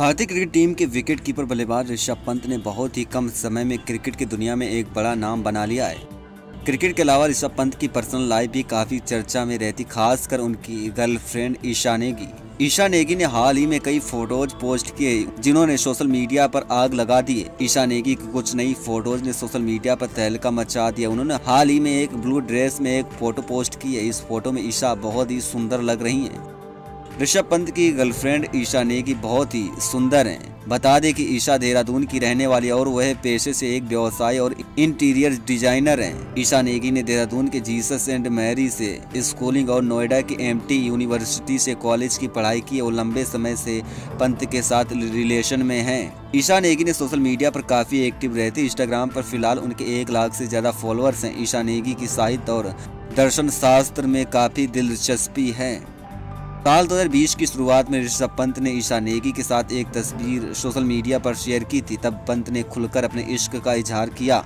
भारतीय cricket team के wicketkeeper बल्लेबाज ऋषभ पंत ने बहुत ही कम समय में क्रिकेट की दुनिया में एक बड़ा नाम बना लिया है। क्रिकेट के अलावा ऋषभ पंत की पर्सनल लाइफ भी काफ़ी चर्चा में रहती, खासकर उनकी गर्लफ्रेंड ईशा नेगी। ईशा नेगी ने हाल ही में कई फोटोज पोस्ट किए जिन्होंने सोशल मीडिया पर आग लगा दी। ईशा नेगी की कुछ नई फोटोज ने सोशल मीडिया पर तहलका मचा दिया। उन्होंने हाल ही में एक ब्लू ड्रेस में एक फोटो पोस्ट की है। इस फोटो में ईशा बहुत ही सुंदर लग रही हैं। ऋषभ पंत की गर्लफ्रेंड ईशा नेगी बहुत ही सुंदर हैं। बता दें कि ईशा देहरादून की रहने वाली और वह पेशे से एक व्यवसायी और इंटीरियर डिजाइनर हैं। ईशा नेगी ने देहरादून के जीसस एंड मैरी से स्कूलिंग और नोएडा की एमटी यूनिवर्सिटी से कॉलेज की पढ़ाई की और लंबे समय से पंत के साथ रिलेशन में हैं। ईशा नेगी ने सोशल मीडिया पर काफ़ी एक्टिव रहती। इंस्टाग्राम पर फिलहाल उनके 1 लाख से ज़्यादा फॉलोअर्स हैं। ईशा नेगी की साहित्य और दर्शन शास्त्र में काफ़ी दिलचस्पी है। साल 2020 की शुरुआत में ऋषभ पंत ने ईशा नेगी के साथ एक तस्वीर सोशल मीडिया पर शेयर की थी। तब पंत ने खुलकर अपने इश्क का इजहार किया।